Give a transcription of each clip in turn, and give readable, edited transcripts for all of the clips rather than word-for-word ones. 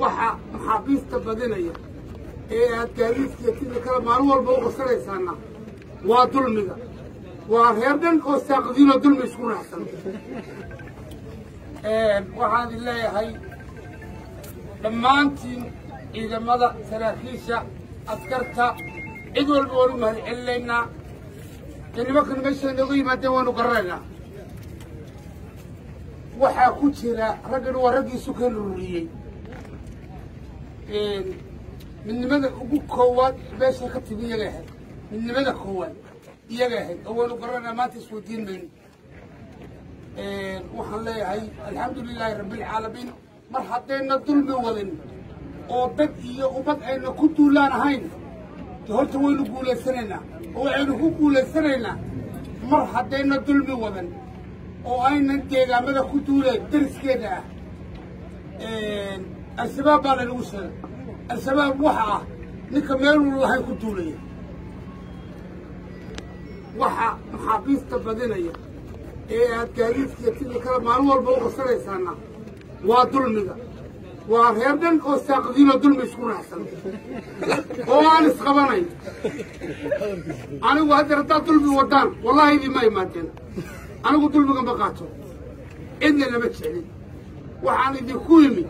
waxa maxaabiista badanaya ee aad gaadiidka sidii kala maalmo walba u qosanaysaana waa dulmiga waa heerdan oo saaqdiino dulmi isku raacsan waxaan leeyahay dhammaantiin ciidamada saraakiisha askarta cid walba waanu mahadcelinaynaa nimankan meesha nooga yimaadeen waanu qararaynaa waxaa ku jira raggan waa raggiisu ka lururiyey midnimada ugu koowaad meesha ka timi iyaga ahayd midnimada koowaad iyaga ahayd oo waanu qararaynaa maanta isweydiin mayno waxaan leeyahay alxamdulilaahi rabbilcaalamiin mar haddayna dulmi wadin oo dad iyo ubad ayna ku duulaan ahayn horta waynu guulaysanaynaa oo waxaynu ku guulaysanaynaa mar haddayna dulmi wadan oo aynan deegaamada ku duulayn dariskeeda ah al-shabaab baa laynagu sheegay al-shabaab waxa ah ninka meeluu lahay ku duulaya waxa maxaabiista badinaya ee aad gaadiidkiiyo sidii kale maalin walba u qosanaysaana waa dulmiga وأنا أقول لك أن أنا أقول لك أنا أقول لك أنا أقول لك أنا والله لك أنا أقول لك أنا إن أنا أقول لك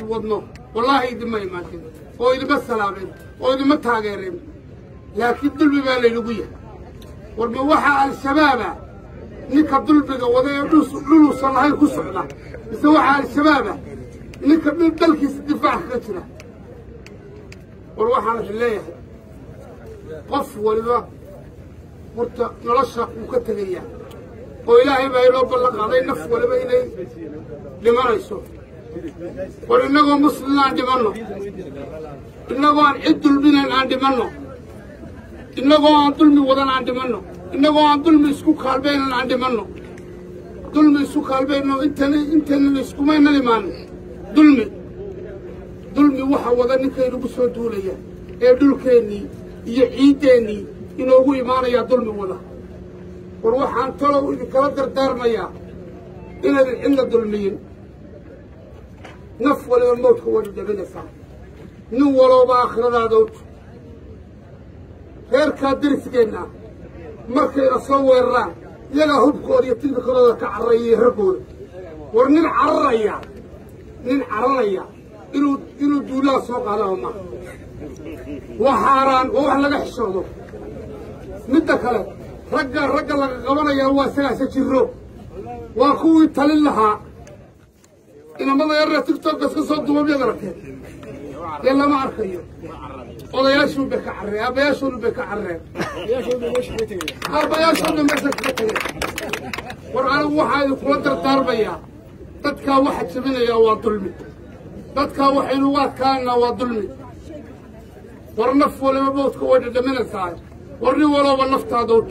وأنا أقول لك أنا أقول لك والله ما يماتن أو إذا بس سلامين أو إذا ما تاجرين لكن دلبي بالي لقيه والموحى على الشباب ninka dulbiga wadaya dhul salahay ku socda isoo waxa shabaab ninka dalkiisa difaac ka jira war waxaan leeyahay qof waliba horta nolosha uu ka tagaya oo ilaahay baa ilo ballan qaaday naf waliba inay dhimanayso war inagoo muslimaan dhimanno inagoo aan cid dulbinayn aan dhimanno inagoo aan dulmi wadan aan dhimanno إنه عن دلم يسكوك هالبين أنا عندي منه دلم يسكوك هالبين إنه أنت اللي يسكوك ما ينالي مانو دلمي واحد وذني كي يلبسوا دولية يدل كيني يعيدني إنه هو يماني يا دلمي ولا وروح عن تلو إذا كردر دارنا يا إلا دلمين نف ولا الموت هو اللي جبنا صح نو ولا بآخر هذا دوت غير كادر سكينا markay rasoweeraan iyaga hubkood iyo tilkooda ka carayay ragool war nin cararaya inuu duulaa soo qaado ma waxaan oo wax laga xishoodo mid kale ragga laga qabanaya waa sigaas jiro waa kuwii talin lahaa inamada yar tiktok ka soo duubay darafay yalla ma arkayo والله يا شو بك عري أبا يا شو بك عري يا شو بمش بتيجي أبا يا شو بمش بتيجي ورعنا واحد فلتر تربية تتكا واحد شبينا يا وظلمي تتكا واحد وات كان وظلمي ورنف ولا مبوت كوادر دمنا ساعة ورني ولا ونفت هذوت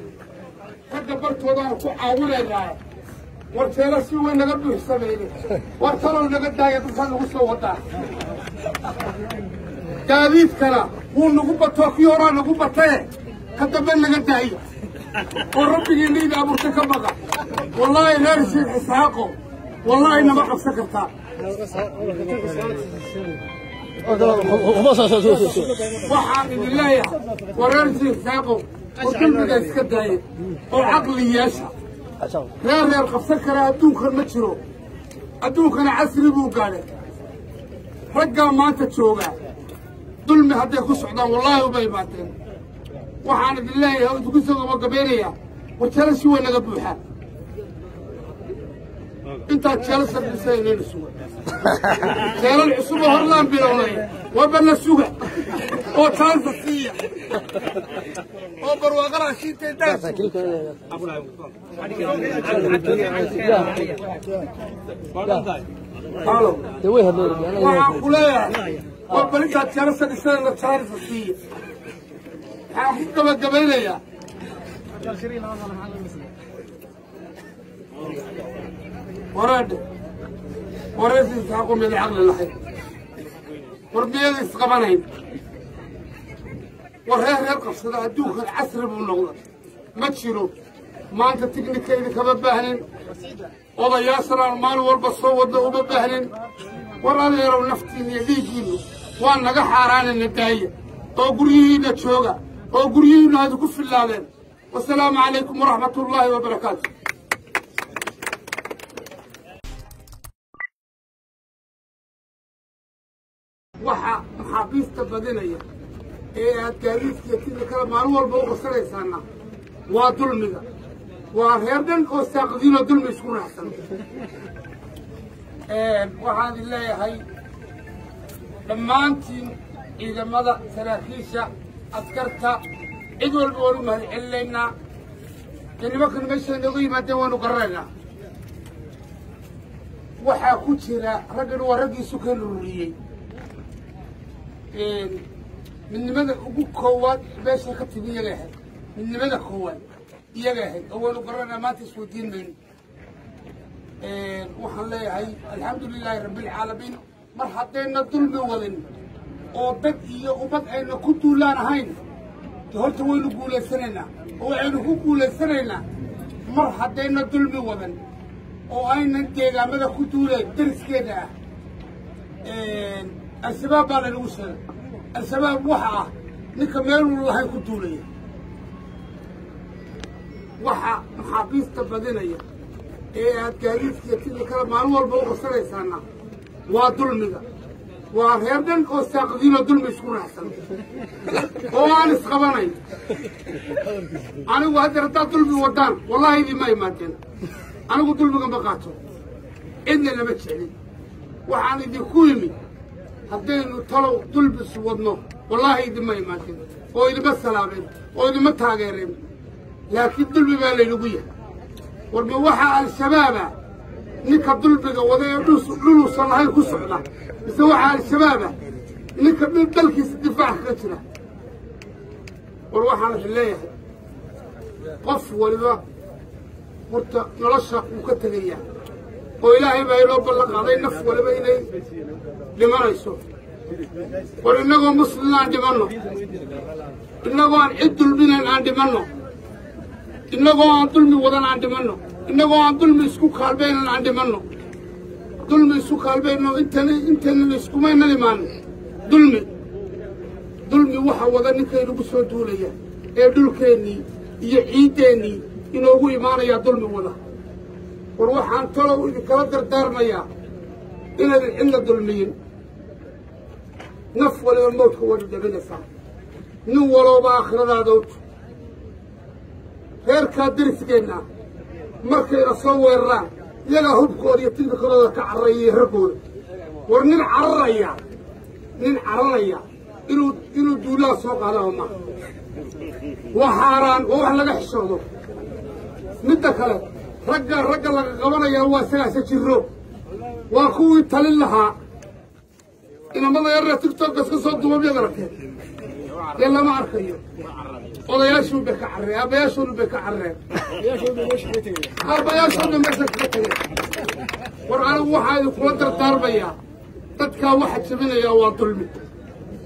قد برت وضعك عاولة لها والكرسي وين قبل حسابيني وارتروا لقد يتصل غسل وضع كاريف كلا ونقوب توقيورا نقوب تاي كتبنا نقداي وربي ينيد أبو تكبر والله نرسي الحساقو والله إنما قف سكرتا وحامد الله ورنسي الحساقو وكلنا نسكداي وعقلي ياشا غير قف سكرة أدوك المتشرو أدوك أنا عسري بوقالك رجع ما تتشوقه ظلمي هدي كسعدان والله وبيباتين وحان بالله يا تقسم وقبيريا وتشلسي وين قبوحه انت تشلس الحسين السوق خير العصبه هرلان بيرولي وبنا السوق او تشلس فيا او برواقرا شي تيتاس ابو لاي حاله تويه هذول أنا ما أنت تكنيك إذا كبب بهلن، والله ياسر أرمان والبصوت ده وببهلن، والله اللي يرون نفتي يجيله، وأنا جحاران النتاية، أقولين تشوجا، أقولين هذا كف اللعبة، والسلام عليكم ورحمة الله وبركاته. وح محافظ تبدينية، إيه هالكريس كتير كلام أرمان والبصوت إنساننا، وظلمنا. وأخيراً أستقذين الظلم يشكون أحسن وحاد الله هاي لما أنت إذا مضى تراكيشة أذكرتها إذو البول مهل إلينا لأن مكن ميشة نظيمة دوان وقررنا وحا كتيرا رجل ورقي سكن الوليين من ماذا أقول كوان باشا كتبية لها من ماذا كوان يجاهد أول قررنا ما تسوي دين وحلاي الحمد لله رب العالمين مرحبتين الظلم ولن وبدئي وبدئي كنت لا نهين تهرت وين قول سننا وعينه قول سننا مرحبتين الظلم ولن وأين أنت إذا ماذا كنت لا درس كذا السبب على الوصل السبب وحى نكمل والله كنت لي وحا محافظ تبدينية إيه هالكريس كتير كلام أنا والبوق سري سنة وظلمنا وأخيراً أستقذين الظلم يشكون أحسن هو أنا سخباني أنا وهذا رتاع ظلم ودان والله إذا ما يماتنا أنا قلت ظلم بقاته إن اللي بتشعلي وحنا إذا كويمي هدين طلوا ظلم سودنا والله إذا ما يماتنا أو إذا بس سلامين أو إذا ما تاجرين لكن الظلم بالي لبيه والموحى على الشبابة نكب ظلمك وذا يدوس لولو صلاحي كسرنا يسوحى على الشبابة نكب من ذلك الدفاع كترة والوحى على الله قف ولذا قلت نرشق وكتلية وإلهي ما يلوب الله علي نف ولا بيني لما رأيسه ولنقو مسلمين عندي منه لنقو عن عد البنين عندي منه إنكوا عن ظلم ودان عن دمنه، إنكوا عن ظلم سكوك هالبين عن دمنه، ظلم سكوك هالبين إنتن سكوك ما ينلمان، ظلم وح ودان كي يلبسون دولية، يدل كني، يعيدني، إنه إيمان يا ظلم ولا، وروح عن تلو إذا كردر دارنا يا، إلا ظلمين، نف ولا الموت هو الجبل الصعب، نو ولا بآخر هذا. غير كادرس جينا مركي أصور را يلا هبكور يطيب كلا كعرية هربور ورنين عرية نين عرية إنه دولا سوق علىهما وحاران ووحنا نحشره نتكلم رجع لقبنا يا واسعة شجرو وأخوي تللها إن ما يرى تكتب بس صدق ما بيقرأه يلا ما عرفيه والله يشوف بك عرّي، أبى يشوف بك عرّي. يشوف بيش حتيه. أبى يشوف بمسك حتيه. ورعنا واحد يفلتر تربية. تتكا واحد سمينا يا وظلمي.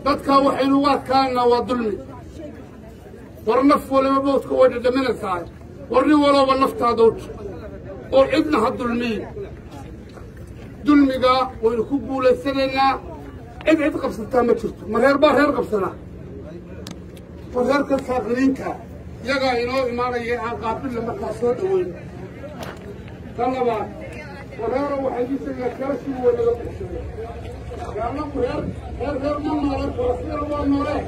تتكا واحد وكان وظلمي. ورنف ولا مبوت كوادر دمنا ساعد. ورني ولا ونفت هذوت. وابن هالظلمي. ظلمي جا وينكبوا لسننا. ابعد قبسة ما تشوفه. ما هرب هرب قبسنا. وذلك صغرينك يقع إنه إمارة يقع قابل لما تصد وين طلبا وغيره وحديث الكرسي ولا لقصه يعني غير من مرة وصير ومرة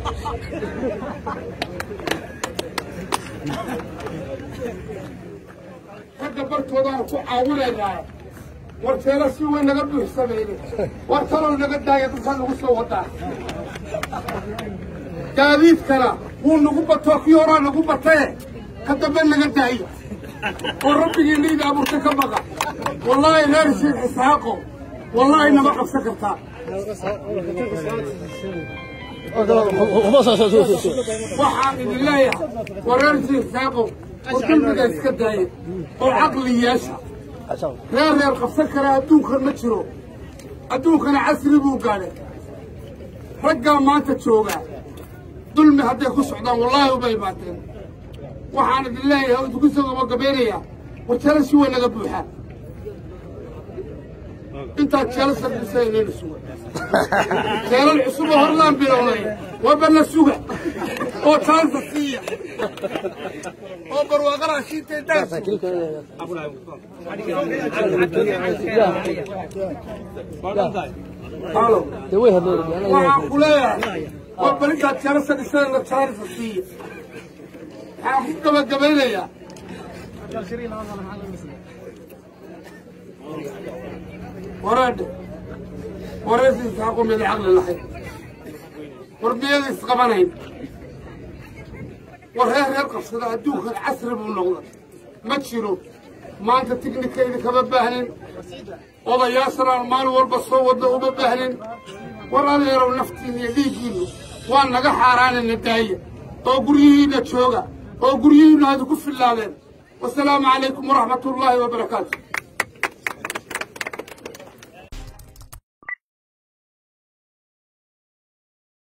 حتى برت وضعه عاولة لا والكرسي وين لقبه السبيل وترى لقد دا يتصل وصوته كاذب كلا هو نجوب التوكيو را نجوب التاي كتبنا نجتاي والرب يجيني أبو تكبر والله نرسل حساقه والله إنما أقف سكرتار. وحق الله وررتي ساقه وكم بدأ سكداي وعقلي يشع. رأي أقف سكرة أدوك المتشرو أدوك أنا عسري بوقالي رجع ما تتشوقه ظلمي هدي خش عدام والله وبيباتين وحق الله وتقول سوا قبيرية وتشرش وين قبوحة. أنت تجلس الإنسان للسوق. ترى العصبة هرلان بيرولين وبنا السوق أو تجلس السياح أو بروقرا شيء تدرس. أبو لا هلو. تويه هذول. وأقول يا وبنا تجلس الإنسان لتجلس السياح. أحكي ما قبلنا يا. ورد يسحقون بالعقل اللحيم وربيض يسقبانين ورهير يرقب صداع الدوخ العسر بالنغضة ما تشيلوه ما انت تقنك ايدك بباهلين وضا ياسر المال والبصو وضعوا بباهلين ورالي يروا نفتين يديكين وان نقا حاران الندائية وقريين الشوغة وقريين هذا كف اللالين والسلام عليكم ورحمة الله وبركاته.